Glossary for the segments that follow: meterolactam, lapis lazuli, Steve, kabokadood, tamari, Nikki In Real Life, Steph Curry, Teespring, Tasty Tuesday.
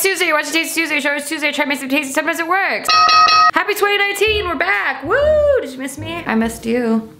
it's Tuesday, you're watching Tasty Tuesday, show it's Tuesday, try to make some tasty, sometimes it works. Happy 2019, we're back, woo! Did you miss me? I missed you.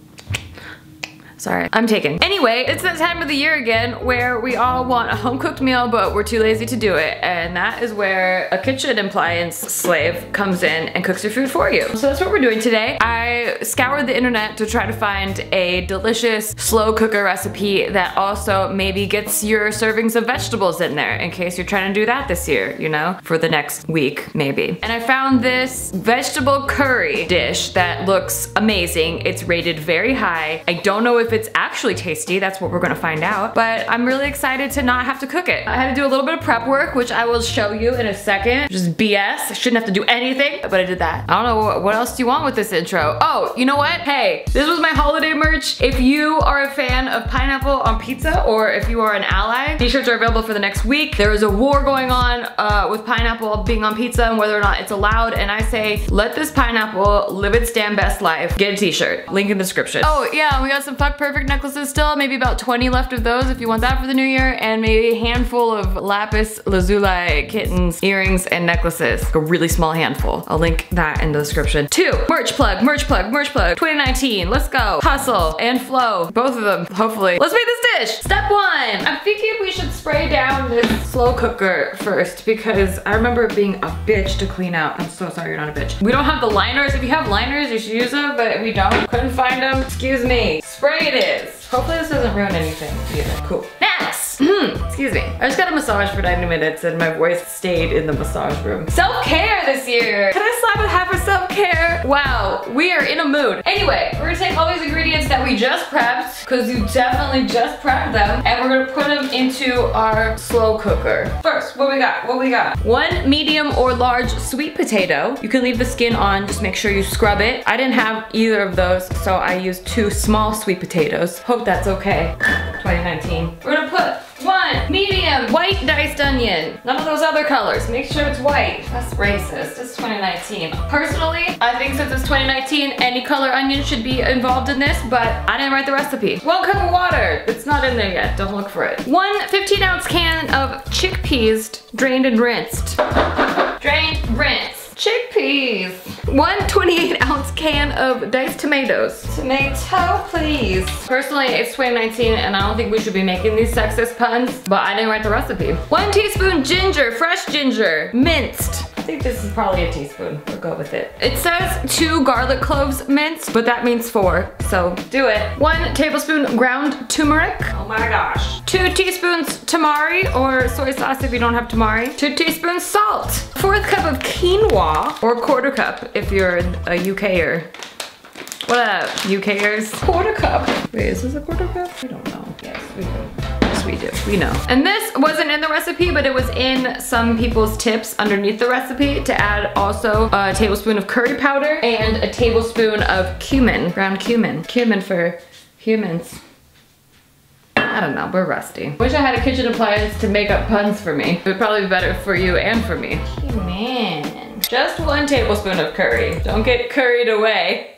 Sorry, I'm taken. Anyway, it's that time of the year again where we all want a home-cooked meal, but we're too lazy to do it. And that is where a kitchen appliance slave comes in and cooks your food for you. So that's what we're doing today. I scoured the internet to try to find a delicious slow cooker recipe that also maybe gets your servings of vegetables in there in case you're trying to do that this year, you know, for the next week maybe. And I found this vegetable curry dish that looks amazing. It's rated very high. I don't know if it's actually tasty, that's what we're gonna find out, but I'm really excited to not have to cook it. I had to do a little bit of prep work, which I will show you in a second. Just BS, I shouldn't have to do anything, but I did that. I don't know, what else do you want with this intro? Oh, you know what? Hey, this was my holiday merch. If you are a fan of pineapple on pizza, or if you are an ally, t-shirts are available for the next week. There is a war going on with pineapple being on pizza and whether or not it's allowed, and I say, let this pineapple live its damn best life. Get a t-shirt, link in the description. Oh yeah, we got some fuck perfect necklaces still, maybe about 20 left of those if you want that for the new year, and maybe a handful of lapis lazuli kittens, earrings, and necklaces. Like a really small handful. I'll link that in the description. 2, merch plug, merch plug, merch plug. 2019, let's go. Hustle and flow, both of them, hopefully. Let's make this dish. Step 1, I'm thinking we should spray down this slow cooker first because I remember it being a bitch to clean out. I'm so sorry you're not a bitch. We don't have the liners. If you have liners, you should use them, but if you don't, couldn't find them, excuse me. Spray it is. Hopefully this doesn't ruin anything either. Cool. Next! Excuse me. I just got a massage for 90 minutes and my voice stayed in the massage room. Self-care this year! Can I slap a half of self-care? Wow, we are in a mood. Anyway, we're gonna take all these ingredients that we just prepped, because you definitely just prepped them, and we're gonna put them into our slow cooker. First, what we got? What we got? 1 medium or large sweet potato. You can leave the skin on, just make sure you scrub it. I didn't have either of those, so I used 2 small sweet potatoes. Hope that's okay. 2019. We're gonna put 1 medium white diced onion. None of those other colors. Make sure it's white. That's racist. It's 2019. Personally, I think since it's 2019, any color onion should be involved in this, but I didn't write the recipe. 1 cup of water. It's not in there yet. Don't look for it. 1 15-ounce can of chickpeas drained and rinsed. Drained, rinsed. Chickpeas. 1 28-ounce can of diced tomatoes. Tomato, please. Personally, it's 2019 and I don't think we should be making these sexist puns, but I didn't write the recipe. 1 teaspoon ginger, fresh ginger, minced. I think this is probably a teaspoon. We'll go with it. It says 2 garlic cloves minced, but that means 4, so do it. 1 tablespoon ground turmeric. Oh my gosh. 2 teaspoons tamari or soy sauce if you don't have tamari. 2 teaspoons salt. 4th cup of quinoa or 1/4 cup if you're a UKer. What up, UKers? 1/4 cup. Wait, is this a 1/4 cup? I don't know. Yes, we do. We do, we know. And this wasn't in the recipe, but it was in some people's tips underneath the recipe to add also a tablespoon of curry powder and a tablespoon of cumin, ground cumin. Cumin for humans. I don't know, we're rusty. Wish I had a kitchen appliance to make up puns for me. It would probably be better for you and for me. Cumin. Just 1 tablespoon of curry. Don't get curried away.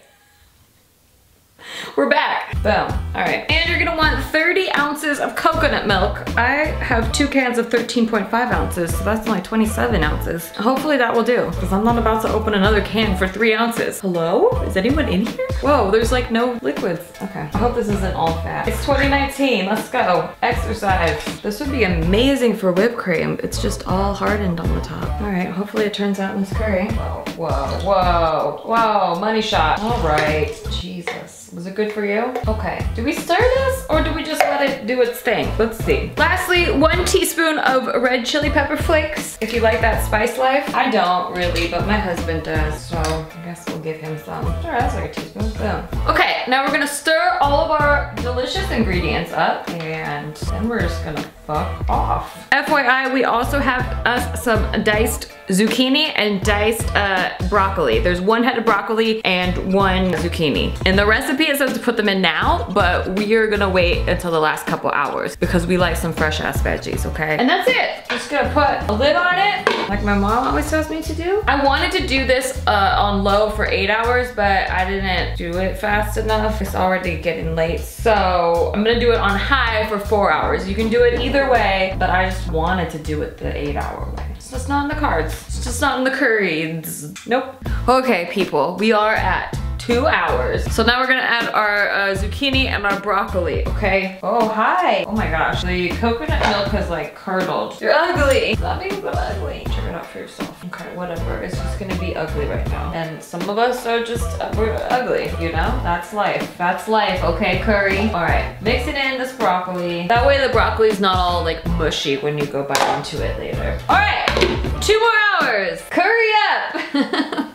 We're back. Boom. All right. And you're gonna want 30 ounces of coconut milk. I have 2 cans of 13.5 ounces, so that's only 27 ounces. Hopefully that will do, because I'm not about to open another can for 3 ounces. Hello? Is anyone in here? Whoa, there's like no liquids. Okay. I hope this isn't all fat. It's 2019. Let's go. Exercise. This would be amazing for whipped cream. It's just all hardened on the top. All right. Hopefully it turns out in this curry. Whoa, whoa, whoa, whoa. Money shot. All right. Jesus. Was it good for you? Okay. Do we stir this or do we just let it do its thing? Let's see. Lastly, 1 teaspoon of red chili pepper flakes. If you like that spice life. I don't really, but my husband does, so I guess we'll give him some. Sure, that's like a teaspoon. Boom. Okay, now we're gonna stir all of our delicious ingredients up and then we're just gonna fuck off. FYI, we also have us some diced zucchini and diced broccoli. There's 1 head of broccoli and 1 zucchini. And the recipe it says to put them in now, but we are gonna wait until the last couple hours because we like some fresh ass veggies, okay? And that's it. Just gonna put a lid on it, like my mom always tells me to do. I wanted to do this on low for 8 hours, but I didn't do it fast enough. It's already getting late, so I'm gonna do it on high for 4 hours. You can do it either way, but I just wanted to do it the 8-hour way. It's just not in the cards. It's just not in the curries. Nope. Okay, people, we are at 2 hours. So now we're gonna add our zucchini and our broccoli, okay? Oh, hi. Oh my gosh, the coconut milk has like curdled. You're ugly. Stop being so ugly. Check it out for yourself. Okay, whatever, it's just gonna be ugly right now. And some of us are just, we're ugly, you know? That's life. That's life, okay, curry? All right, mix it in, this broccoli. That way the broccoli's not all like mushy when you go back into it later. All right, 2 more hours. Curry up.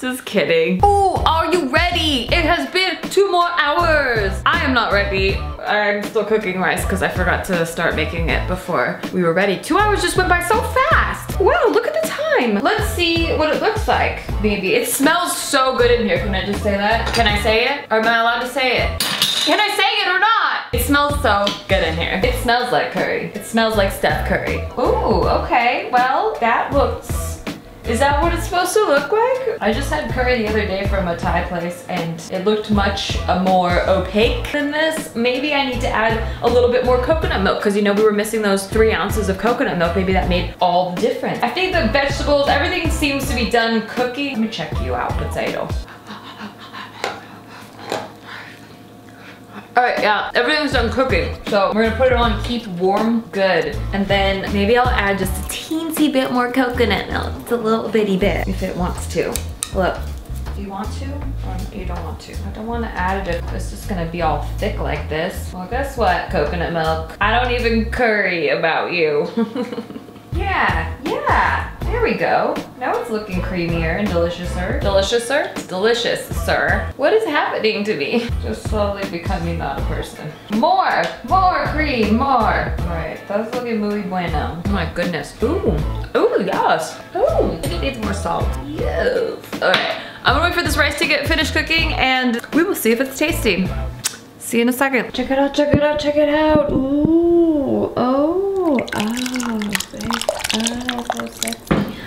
Just kidding. Oh, are you ready? It has been 2 more hours. I am not ready. I'm still cooking rice because I forgot to start making it before we were ready. 2 hours just went by so fast. Wow, look at the time. Let's see what it looks like, maybe. It smells so good in here. Can I just say that? Can I say it? Or am I allowed to say it? Can I say it or not? It smells so good in here. It smells like curry. It smells like Steph Curry. Ooh, okay. Well, that looks... Is that what it's supposed to look like? I just had curry the other day from a Thai place and it looked much more opaque than this. Maybe I need to add a little bit more coconut milk because you know we were missing those 3 ounces of coconut milk. Maybe that made all the difference. I think the vegetables, everything seems to be done cooking. Let me check you out, potato. All right, yeah, everything's done cooking. So we're gonna put it on, keep warm, good. And then maybe I'll add just a teensy bit more coconut milk. It's a little bitty bit, if it wants to. Look, do you want to or you don't want to? I don't wanna add it, it's just gonna be all thick like this. Well, guess what, coconut milk? I don't even curry about you. Yeah, yeah, there we go. Now it's looking creamier and deliciouser. Deliciouser? Delicious, sir. What is happening to me? Just slowly becoming not a person. More, more cream, more. All right, that's looking muy bueno. Oh my goodness. Ooh, ooh, yes. Ooh, it needs more salt. Yes. All right, I'm gonna wait for this rice to get finished cooking and we will see if it's tasty. See you in a second. Check it out, check it out, check it out. Ooh, oh,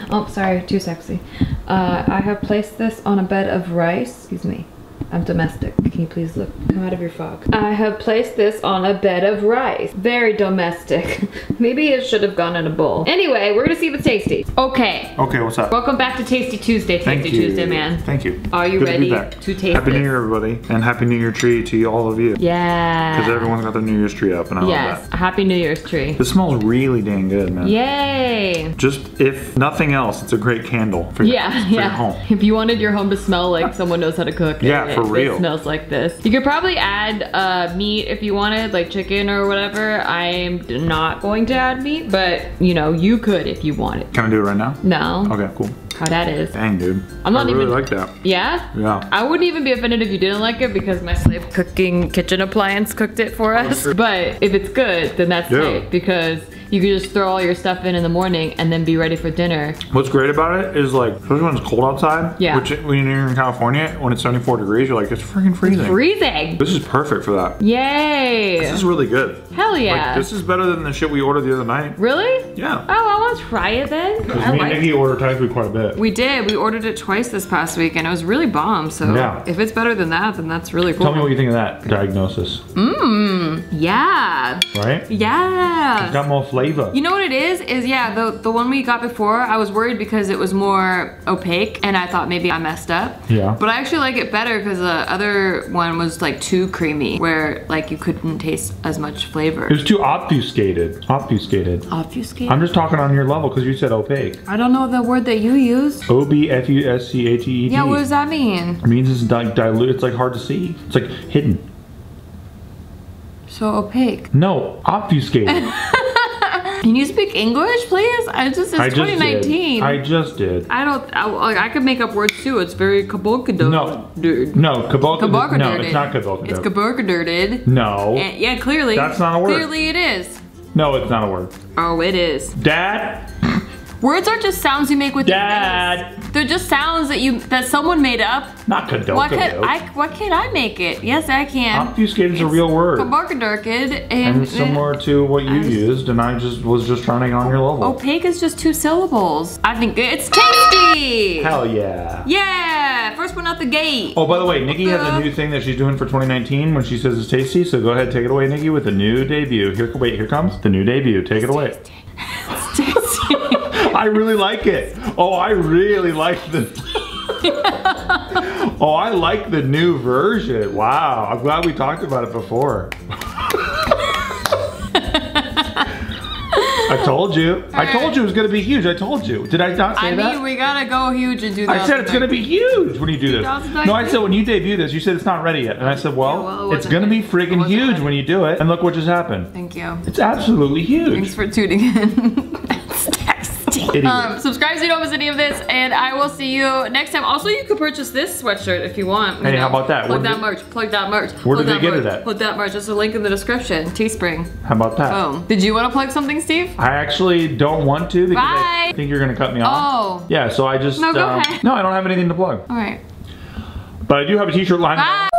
oh, sorry, too sexy. I have placed this on a bed of rice. Excuse me, I'm domestic. Can you please look? Come out of your fog. I have placed this on a bed of rice. Very domestic. Maybe it should have gone in a bowl. Anyway, we're gonna see if it's tasty. Okay. Okay, what's up? Welcome back to Tasty Tuesday. Tasty Tuesday, man. Thank you. Are you good ready to taste Happy New Year, everybody. And Happy New Year tree to all of you. Yeah. Because everyone's got their New Year's tree up and I love that. Happy New Year's tree. This smells really dang good, man. Yay. Just, if nothing else, it's a great candle for, your home. If you wanted your home to smell like someone knows how to cook. Yeah, for real. It smells like this. You could probably add meat if you wanted, like chicken or whatever. I'm not going to add meat, but you know, you could if you wanted. Can I do it right now? No. Okay, cool. How that is. Dang, dude. I'm not even, really like that. Yeah? Yeah. I wouldn't even be offended if you didn't like it because my slave cooking kitchen appliance cooked it for us. Oh, sure. But if it's good, then that's great because you can just throw all your stuff in the morning and then be ready for dinner. What's great about it is like, especially when it's cold outside, which when you're in California, when it's 74 degrees, you're like, it's freaking freezing. It's freezing. This is perfect for that. Yay. This is really good. Hell yeah. Like, this is better than the shit we ordered the other night. Really? Yeah. Oh, I want to try it then. Because me and Nikki ordered Thai food quite a bit. We did. We ordered it twice this past week and it was really bomb. So if it's better than that, then that's really cool. Tell me what you think of that diagnosis. Mmm. Yeah. Right? Yeah. It's got more flavor. You know what it is yeah, the one we got before, I was worried because it was more opaque and I thought maybe I messed up. Yeah. But I actually like it better because the other one was like too creamy where like you couldn't taste as much flavor. It was too obfuscated. Obfuscated. Obfuscated? I'm just talking on your level because you said opaque. I don't know the word that you used. O-B-F-U-S-C-A-T-E-D. Yeah, what does that mean? It means it's dilute, it's like hard to see. It's like hidden. So opaque. No, obfuscated. Can you speak English, please? It's 2019. I just did. I could make up words too. It's very kabokadood. No, no, it's not kabokadood. It's kabokadooded. No. And, yeah, clearly. That's not a word. Clearly it is. No, it's not a word. Oh, it is. Dad? Words are just sounds you make with your fingers. They're just sounds that someone made up. Not kadokadood. Why can't I make it? Yes, I can. Obfuscated is a real word. Kabarkadurkid. And similar to what you used, and I just was just trying on your level. Opaque is just 2 syllables. I think it's tasty. Hell yeah. Yeah. First one out the gate. Oh, by the way, Nikki has a new thing that she's doing for 2019 when she says it's tasty. So go ahead, take it away, Nikki, with the new debut. Here, wait, here comes the new debut. Take it away. It's tasty. I really like it. Oh, I really like the... Oh, I like the new version. Wow, I'm glad we talked about it before. I told you. I told you it was gonna be huge. I told you. Did I not say that? I mean, we gotta go huge and do that. I said it's gonna be huge when you do this. No, I said when you debut this, you said it's not ready yet. And I said, well, yeah, well it's gonna be friggin' huge when you do it. And look what just happened. Thank you. It's absolutely huge. Thanks for tuning in. Subscribe so you don't miss any of this, and I will see you next time. Also, you could purchase this sweatshirt if you want. Hey, how about that? Plug that merch. There's a link in the description. Teespring. How about that? Boom. Did you want to plug something, Steve? I actually don't want to because I think you're going to cut me off. Oh. Yeah, so I just... No, go ahead. No, I don't have anything to plug. All right. But I do have a t-shirt line. Bye.